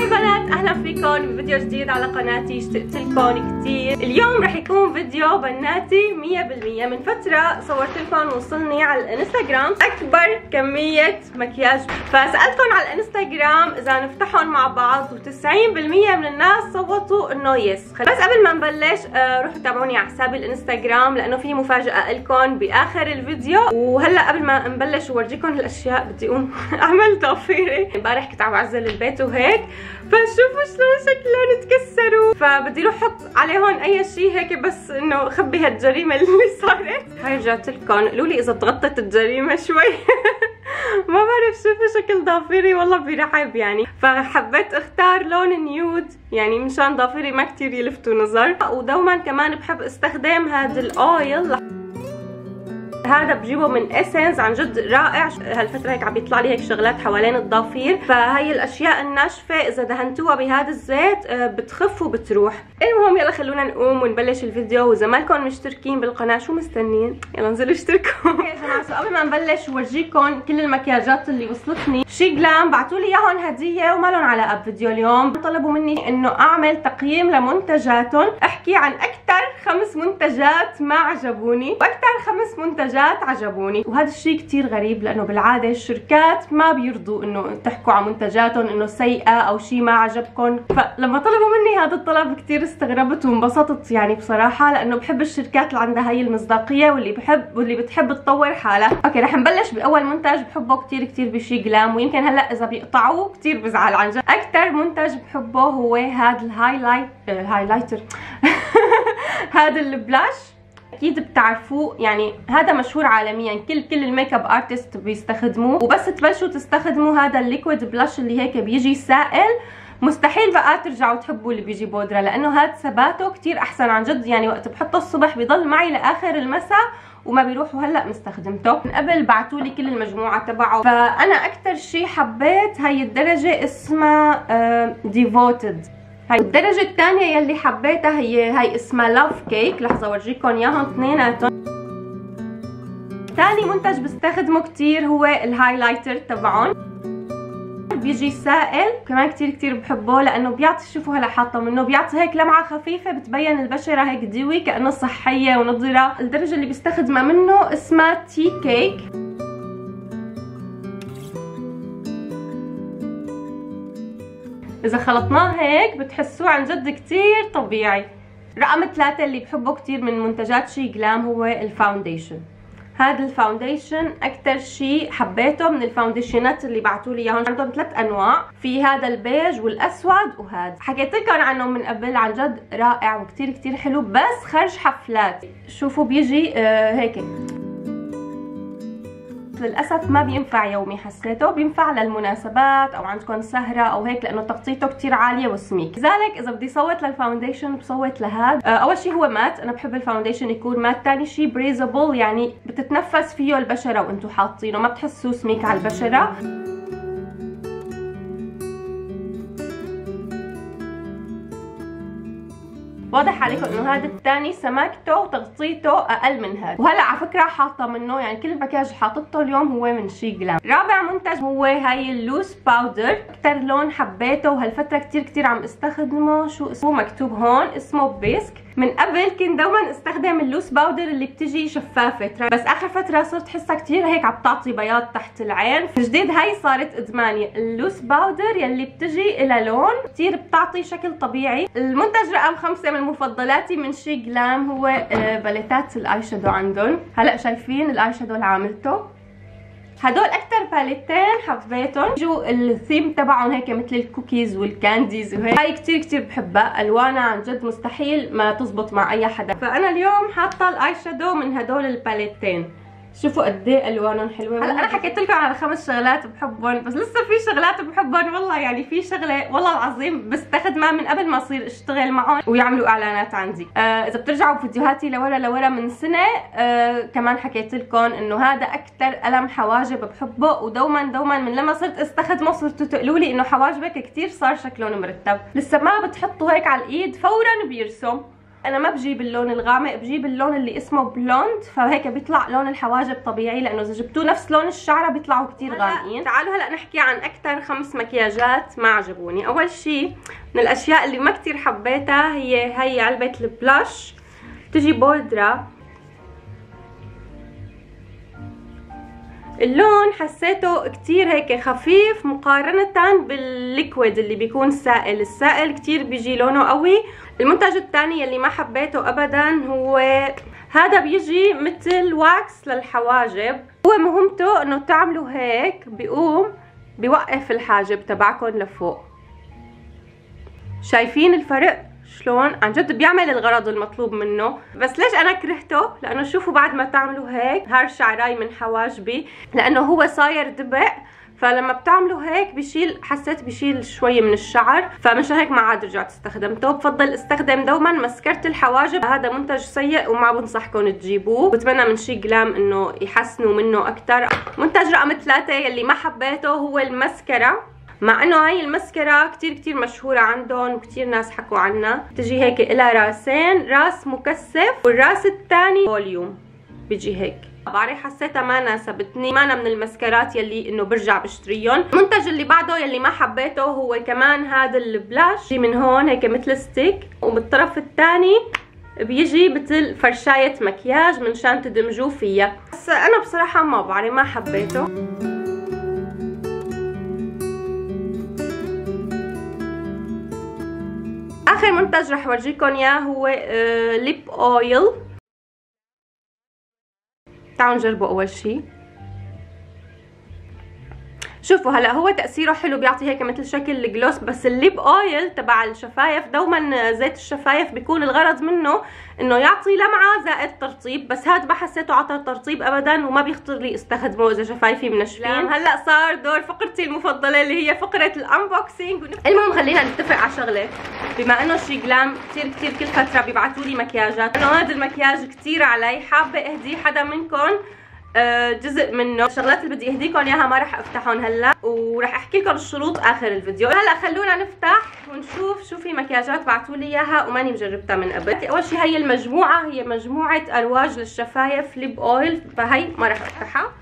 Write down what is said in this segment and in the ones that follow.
هاي بنات، اهلا فيكم بفيديو جديد على قناتي. اشتقتلكم كتير. اليوم رح يكون فيديو بناتي 100%. من فترة صورتلكم وصلني على الانستغرام اكبر كمية مكياج، فسألتكم على الانستغرام اذا نفتحهم مع بعض، و90% من الناس صوتوا انه يس. بس قبل ما نبلش روحوا تابعوني على حسابي الانستغرام لانه في مفاجأة لكم باخر الفيديو. وهلا قبل ما نبلش وورجيكم الاشياء بدي اقوم اعمل ضفيري. امبارح كنت عم بعزل البيت وهيك، فشوفوا شلون شكلهم تكسروا، فبدي اروح احط عليهم اي شيء هيك بس انه اخبي هالجريمه اللي صارت. هاي رجعت لكم، قولوا لي اذا تغطت الجريمه شوي. ما بعرف، شوفوا شكل ضفيري والله برحب يعني، فحبيت اختار لون نيود يعني مشان ضفيري ما كتير يلفتوا نظر. ودوما كمان بحب استخدم هذا الاويل، هذا بجيبه من اسنس، عن جد رائع. هالفتره هيك عم بيطلع لي هيك شغلات حوالين الضفير، فهي الاشياء الناشفه اذا دهنتوها بهذا الزيت بتخف وبتروح. المهم يلا خلونا نقوم ونبلش الفيديو. وإذا ما لكم مشتركين بالقناه شو مستنيين؟ يلا انزلوا اشتركوا يا جماعه. قبل ما نبلش ورجيكم كل المكياجات اللي وصلتني شيغلام، بعثوا لي اياهم هديه وما لهم علاقه بفيديو اليوم. طلبوا مني انه اعمل تقييم لمنتجاتهم، احكي عن اكثر 5 منتجات ما عجبوني واكثر 5 منتجات عجبوني. وهذا الشيء كتير غريب لانه بالعاده الشركات ما بيرضوا انه تحكوا عن منتجاتهم انه سيئه او شيء ما عجبكم، فلما طلبوا مني هذا الطلب كتير استغربت وانبسطت يعني بصراحه، لانه بحب الشركات اللي عندها هي المصداقيه واللي بتحب تطور حالها. اوكي رح نبلش باول منتج بحبه كتير كتير بشيغلام، ويمكن هلا اذا بيقطعوه كتير بزعل عن جد. اكثر منتج بحبه هو هذا الهايلايتر هذا البلاش، اكيد بتعرفوه يعني، هذا مشهور عالميا، كل الميك اب ارتست بيستخدموه. وبس تبلشوا تستخدموا هذا الليكويد بلاش اللي هيك بيجي سائل، مستحيل بقى ترجعوا تحبوا اللي بيجي بودره، لانه هاد ثباته كتير احسن عن جد يعني. وقت بحطه الصبح بيضل معي لاخر المساء وما بيروح، وهلا مستخدمته. من قبل بعثوا لي كل المجموعه تبعه، فانا اكثر شيء حبيت هي الدرجه اسمها ديفوتد. هاي الدرجة الثانية يلي حبيتها هي اسمها لاف كيك، لحظة اورجيكم اياهم اثنيناتهم. ثاني منتج بستخدمه كتير هو الهايلايتر تبعهم، بيجي سائل، كمان كتير كتير بحبه لانه بيعطي، شوفوا هلا حاطه منه، بيعطي هيك لمعه خفيفه بتبين البشره هيك ديوي كانه صحيه ونضره. الدرجة اللي بستخدمها منه اسمها تي كيك. إذا خلطناه هيك بتحسوه عن جد كتير طبيعي. رقم 3 اللي بحبه كتير من منتجات شيغلام هو الفاونديشن. هذا الفاونديشن أكتر شيء حبيته من الفاونديشنات اللي بعتولي إياهم. عندهم 3 أنواع، في هذا البيج والأسود وهذا، حكيت لكم عنه من قبل، عن جد رائع وكتير كتير حلو، بس خرج حفلات. شوفوا بيجي هيك، للاسف ما بينفع يومي، حسيته بينفع للمناسبات او عندكم سهره او هيك لانه تغطيته كتير عاليه وسميك. لذلك اذا بدي صوت للفاونديشن بصوت لهذا. اول شيء هو مات، انا بحب الفاونديشن يكون مات. ثاني شيء بريزابل يعني بتتنفس فيه البشره وانتم حاطينه، ما بتحسوا سميك على البشره. واضح عليكم انه هذا الثاني سماكته وتغطيته اقل من هذا. وهلا على فكره حاطه منه يعني كل المكياج حاطته اليوم هو من شيغلام. رابع منتج هو هاي اللوس باودر، اكثر لون حبيته وهالفتره كتير كتير عم استخدمه. شو اسمه مكتوب هون، اسمه بيسك. من قبل كنت دوما استخدم اللوس باودر اللي بتجي شفافه، بس اخر فتره صرت حسها كتير هيك عم تعطي بياض تحت العين، جديد هاي صارت ادماني. اللوس باودر يلي بتجي الى لون كتير بتعطي شكل طبيعي. المنتج رقم 5 من مفضلاتي من شيغلام هو باليتات الاي شادو عندهم. هلا شايفين الاي شادو اللي عاملته، هدول اكثر باليتين حبيتهم. بيجوا الثيم تبعهم هيك مثل الكوكيز والكانديز وهيك، هاي كتير كتير بحبها، الوانها عن جد مستحيل ما تزبط مع اي حدا. فانا اليوم حاطه الاي شادو من هدول الباليتين، شوفوا قد ايه الوانهم حلوه. هلا انا حكيت لكم على 5 شغلات بحبهم، بس لسه في شغلات بحبهم والله يعني. في شغله والله العظيم بستخدمها من قبل ما اصير اشتغل معهم ويعملوا اعلانات عندي. اذا بترجعوا فيديوهاتي لورا من سنه كمان حكيت لكم انه هذا اكثر قلم حواجب بحبه، ودوما من لما صرت استخدمه صرتوا تقولوا لي انه حواجبك كثير صار شكلهم مرتب. لسه ما بتحطوا هيك على الايد فورا بيرسم، انا ما بجيب اللون الغامق، بجيب اللون اللي اسمه بلوند، فهيك بيطلع لون الحواجب طبيعي، لانه اذا جبتوه نفس لون الشعره بيطلعوا كتير غامقين. تعالوا هلا نحكي عن اكثر 5 مكياجات ما عجبوني. اول شيء من الاشياء اللي ما كتير حبيتها هي علبه البلاش، بتجي بودره. اللون حسيته كتير هيك خفيف مقارنة بالليكويد اللي بيكون سائل، السائل كتير بيجي لونه قوي. المنتج الثاني اللي ما حبيته ابدا هو هذا، بيجي مثل واكس للحواجب، هو مهمته انه تعملوا هيك بيقوم بيوقف الحاجب تبعكم لفوق. شايفين الفرق شلون؟ عن جد بيعمل الغرض المطلوب منه. بس ليش انا كرهته؟ لانه شوفوا بعد ما تعملوا هيك هار شعراي من حواجبي، لانه هو صاير دبق، فلما بتعملوا هيك بشيل، حسيت بشيل شوي من الشعر، فمشان هيك ما عاد رجعت استخدمته. بفضل استخدم دوما مسكرة الحواجب. هذا منتج سيء وما بنصحكم تجيبوه، بتمنى من شيغلام انه يحسنوا منه اكثر. منتج رقم 3 يلي ما حبيته هو المسكرة، مع انه هاي المسكرة كتير كتير مشهورة عندهم وكتير ناس حكوا عنها. بتجي هيك إلها راسين، راس مكثف والراس الثاني فوليوم، بيجي هيك. بعرف حسيتها ما ناسبتني، ما أنا من المسكرات يلي انه برجع بشتريهم. المنتج اللي بعده يلي ما حبيته هو كمان هذا البلاش، بيجي من هون هيك مثل ستيك، وبالطرف الثاني بيجي مثل فرشاية مكياج منشان تدمجوه فيها. بس انا بصراحة ما بعرف، ما حبيته. اخر منتج رح ورجيكم اياه هو ليب اويل. تعالوا نجربه اول شيء. شوفوا هلا هو تاثيره حلو، بيعطي هيك مثل شكل الجلوس. بس الليب اويل تبع الشفايف، دوما زيت الشفايف بيكون الغرض منه انه يعطي لمعه زائد ترطيب، بس هاد ما حسيته عطى ترطيب ابدا، وما بيخطر لي استخدمه اذا شفايفي منشفين. هلا صار دور فقرتي المفضله اللي هي فقره الانبوكسينج. المهم خلينا نتفق على شغله، بما انه شيغلام كثير كثير كل فتره بيبعثوا لي مكياجات، انه هذا المكياج كثير علي، حابه اهديه حدا منكم جزء منه. الشغلات اللي بدي اهديكم اياها ما رح افتحهم هلا، ورح احكي لكم الشروط اخر الفيديو. هلا خلونا نفتح ونشوف شو في مكياجات بعثوا لي اياها وماني مجربتها من قبل. اول شيء هي المجموعه، هي مجموعه ارواج للشفايف ليب اويل، فهي ما رح افتحها.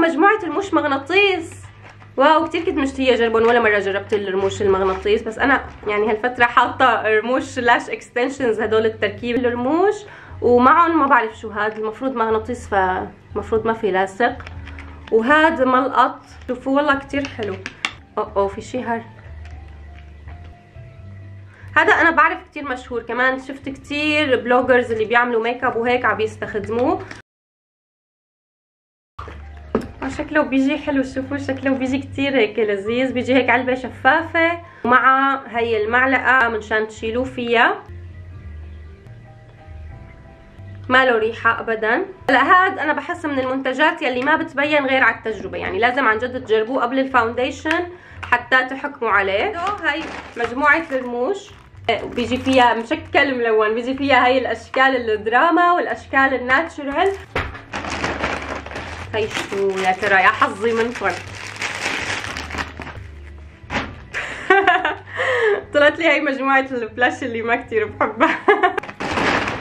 مجموعه رموش مغناطيس، واو كثير كنت مشتهيه اجربهم، ولا مره جربت الرموش المغناطيس. بس انا يعني هالفتره حاطه رموش لاش اكستنشنز، هدول التركيب الرموش، ومعهم ما بعرف شو هاد، المفروض مغناطيس فالمفروض ما في لاصق. وهاد ملقط، شوفوا والله كتير حلو. في شي هر، هذا انا بعرف كتير مشهور، كمان شفت كتير بلوجرز اللي بيعملوا ميك اب وهيك عم بيستخدموه. شكله بيجي حلو، شوفوا شكله بيجي كتير هيك لذيذ. بيجي هيك علبة شفافة ومع هي المعلقة منشان تشيلوه فيها. ما له ريحه ابدا. هلا هاد انا بحس من المنتجات يلي ما بتبين غير على التجربه، يعني لازم عن جد تجربوه قبل الفاونديشن حتى تحكموا عليه. هاي مجموعه رموش، بيجي فيها مشكل ملون، بيجي فيها هاي الاشكال الدراما والاشكال الناتشرال. هاي شو يا ترى، يا حظي منكم طلعت لي هاي مجموعه البلاش اللي ما كتير بحبها.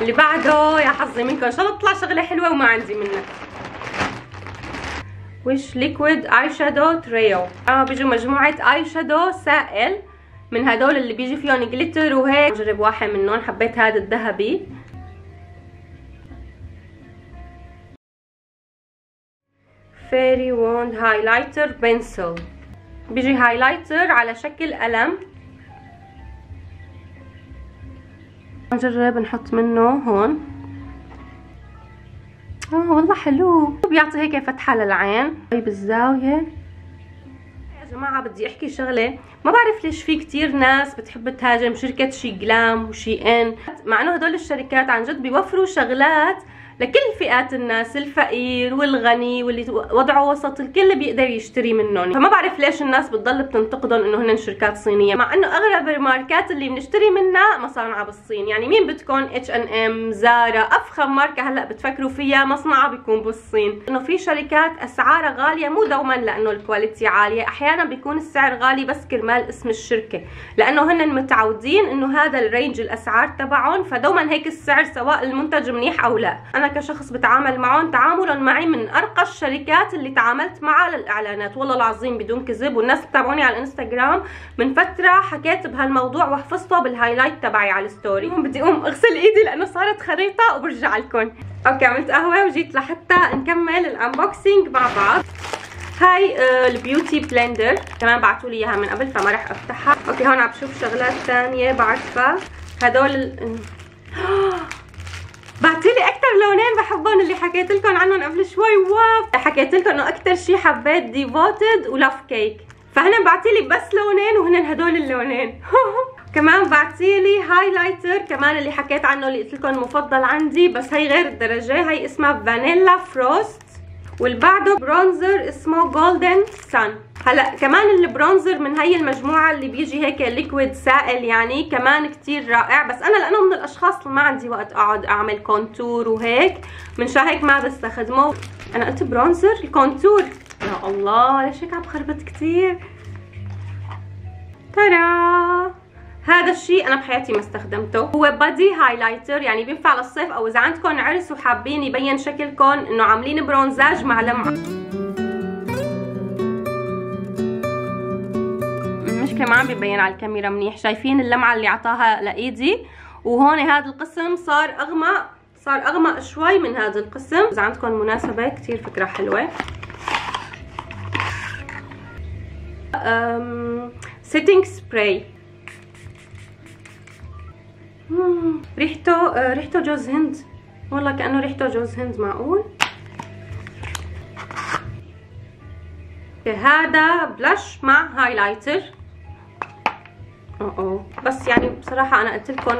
اللي بعده يا حظي منكم، ان شاء الله تطلع شغله حلوه وما عندي منها. وش ليكويد اي شادو تريو، بيجوا مجموعه اي شادو سائل من هدول اللي بيجي فيهم جليتر وهيك. بجرب واحد منهم، حبيت هذا الذهبي. فيري ووند هايلايتر بنسل، بيجي هايلايتر على شكل قلم. نجرب نحط منه هون، والله حلو، بيعطي هيك فتحه للعين. طيب الزاويه يا جماعه بدي احكي شغله، ما بعرف ليش في كتير ناس بتحب تهاجم شركه شيغلام وشي ان، مع انه هدول الشركات عن جد بيوفروا شغلات لكل فئات الناس، الفقير والغني واللي وضعه وسط، الكل بيقدر يشتري منهم. فما بعرف ليش الناس بتضل بتنتقدهم انه هن شركات صينيه، مع انه اغلب الماركات اللي بنشتري منها مصانعها بالصين. يعني مين بدكم H&M، زارا، افخم ماركه هلا بتفكروا فيها مصنعها بيكون بالصين. انه في شركات اسعارها غاليه مو دوما لانه الكواليتي عاليه، احيانا بيكون السعر غالي بس كرمال اسم الشركه، لانه هن متعودين انه هذا الرينج الاسعار تبعهم، فدوما هيك السعر سواء المنتج منيح او لا. انا كشخص بتعامل معهم، تعاملهم معي من ارقى الشركات اللي تعاملت معها للاعلانات، والله العظيم بدون كذب. والناس بتابعوني على الانستغرام من فتره حكيت بهالموضوع وحفظته بالهايلايت تبعي على الستوري. بدي اقوم اغسل ايدي لانه صارت خريطه وبرجع لكم. اوكي، عملت قهوه وجيت لحتى نكمل الانبوكسينج مع بعض. هاي البيوتي بلندر كمان بعثوا لي اياها من قبل فما راح افتحها. اوكي، هون عم بشوف شغلات ثانيه بعرفها. هدول بعتوا لي اكثر لونين بحبهم اللي حكيت لكم عنهم قبل شوي. واو، حكيت لكم انه اكثر شيء حبيت ديفوتد ولاف كيك، فهن بعتيلي بس لونين وهن هدول اللونين. كمان بعتيلي هايلايتر كمان اللي حكيت عنه، اللي قلت لكم مفضل عندي، بس هي غير الدرجه، هي اسمها فانيلا فروست. والبعده برونزر اسمه جولدن سان. هلا كمان البرونزر من هي المجموعه اللي بيجي هيك ليكويد سائل، يعني كمان كتير رائع. بس انا لانه من الاشخاص اللي ما عندي وقت اقعد اعمل كونتور وهيك، من هيك ما بستخدمه. انا قلت برونزر، الكونتور. يا الله ليش هيك عم بخربط كتير. ترا هذا الشيء انا بحياتي ما استخدمته، هو بادي هايلايتر، يعني بينفع للصيف او اذا عندكم عرس وحابين يبين شكلكم انه عاملين برونزاج مع لمعه. المشكله ما عم بيبين على الكاميرا منيح، شايفين اللمعه اللي عطاها لايدي، وهون هذا القسم صار اغمق شوي من هذا القسم. اذا عندكم مناسبه كثير فكره حلوه. سيتنج سبراي ريحته جوز هند، والله كأنه ريحته جوز هند. معقول؟ هذا بلاش مع هايلايتر. بس يعني بصراحة أنا قلت لكم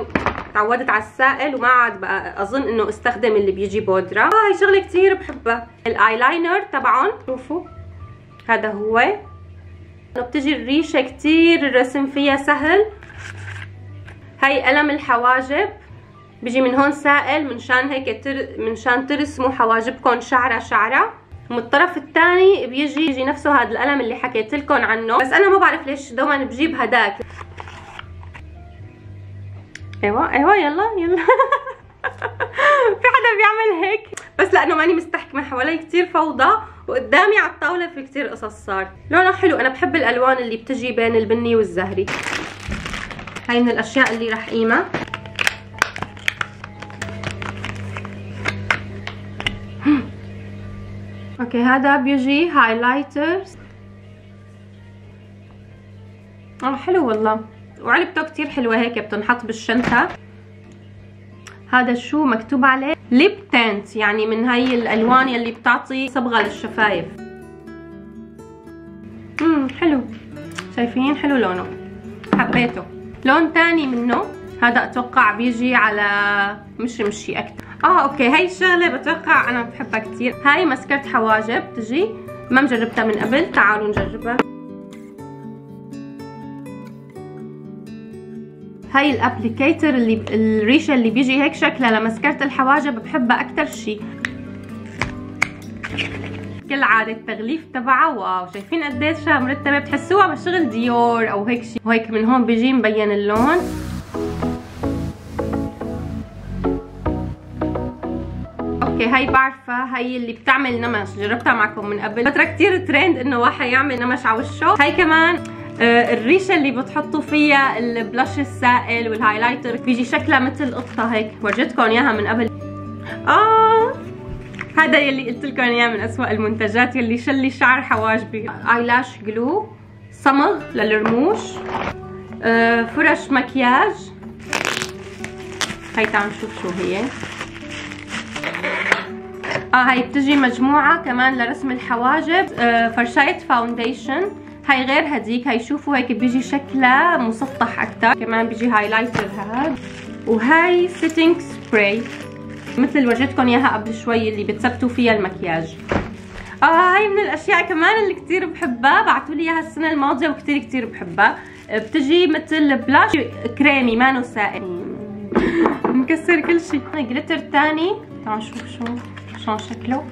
تعودت على السائل وما عاد بقى أظن إنه استخدم اللي بيجي بودرة. هاي شغلة كتير بحبها، الأيلاينر تبعهم. شوفوا هذا هو، بتجي الريشة كتير، الرسم فيها سهل. هاي قلم الحواجب، بيجي من هون سائل منشان هيك منشان ترسموا حواجبكم شعره شعره. من الطرف الثاني بيجي نفسه هذا القلم اللي حكيت لكم عنه، بس انا ما بعرف ليش دوما بجيب هداك. ايوه يلا في حدا بيعمل هيك؟ بس لانه ماني مستحكمه، حوالي كتير فوضى وقدامي على الطاوله في كتير قصص. صار لونه حلو، انا بحب الالوان اللي بتجي بين البني والزهري. هاي من الاشياء اللي راح قيمة. اوكي، هذا بيجي هايلايتر، حلو والله، وعلبته كتير حلوه هيك بتنحط بالشنطه. هذا شو مكتوب عليه؟ ليب تينت، يعني من هي الالوان يلي بتعطي صبغه للشفايف. حلو، شايفين حلو لونه، حبيته. لون تاني منه هذا اتوقع بيجي على مشي اكثر. اوكي، هاي الشغله بتوقع انا بحبها كثير، هاي مسكرة حواجب بتجي، ما مجربتها من قبل، تعالوا نجربها. هاي الابليكيتر اللي الريشه اللي بيجي هيك شكلها لمسكرة الحواجب، بحبها اكثر شيء. كل عادة التغليف تبعها، واو شايفين قديش مرتبة، بتحسوها بشغل ديور او هيك شيء. وهيك من هون بيجي مبين اللون. اوكي، هاي بعرفها، هاي اللي بتعمل نمش، جربتها معكم من قبل، فترة كتير ترند انه واحد يعمل نمش على وشه. هاي كمان الريشه اللي بتحطوا فيها البلاش السائل والهايلايتر، بيجي شكلها مثل قطة هيك، ورجتكم اياها من قبل. هذا يلي قلت لكم اياه من اسوأ المنتجات، يلي شلي شعر حواجبي. ايلاش جلو، صمغ للرموش، فرش مكياج. هاي تعالوا نشوف شو هي. هاي بتجي مجموعه كمان لرسم الحواجب. فرشاية فاونديشن، هاي غير هديك، هاي شوفوا هيك بيجي شكلها مسطح اكثر. كمان بيجي هايلايتر هاد، وهاي سيتنج سبراي. مثل اللي ورجيتكم اياها قبل شوي اللي بتثبتوا فيها المكياج. هاي من الاشياء كمان اللي كثير بحبها، بعتوا لي اياها السنه الماضيه وكثير كثير بحبها. بتجي مثل بلاش كريمي مانو سائل. مكسر كل شيء. جلتر ثاني، تعالوا نشوف شلون شكله.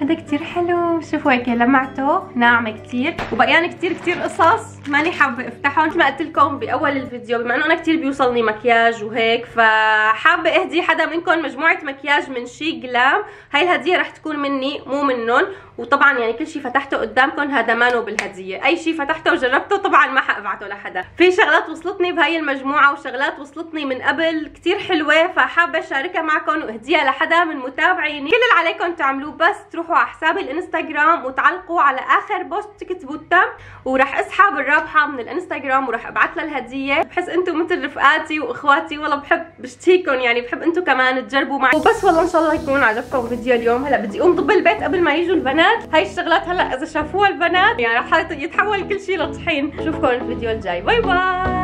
هذا كتير حلو، شوفوا هيك لمعته ناعمه كتير، وبقيان كتير كتير قصص ماني حابه افتحها. مثل ما قلت لكم باول الفيديو، بما انه انا كتير بيوصلني مكياج وهيك، فحابه اهدي حدا منكم مجموعه مكياج من شيغلام. هاي الهديه رح تكون مني مو منهم، وطبعا يعني كل شيء فتحته قدامكم هذا مانو بالهديه، اي شيء فتحته وجربته طبعا ما حابعته لحدا. في شغلات وصلتني بهاي المجموعه وشغلات وصلتني من قبل كتير حلوه، فحابه اشاركها معكم واهديها لحدا من متابعيني. كل اللي عليكم تعملوه بس تروحوا على حسابي الانستغرام وتعلقوا على اخر بوست تكتبوا التم، وراح اسحب الرابحه من الانستغرام وراح ابعث لها الهديه. بحس انتم مثل رفقاتي واخواتي، والله بحب بشتهيكم، يعني بحب انتم كمان تجربوا معي. وبس والله ان شاء الله يكون عجبكم فيديو اليوم. هلا بدي اقوم ضب البيت قبل ما يجوا البنات. هاي الشغلات هلا اذا شافوها البنات يعني رح يتحول كل شيء لطحين. بشوفكم الفيديو الجاي، باي باي.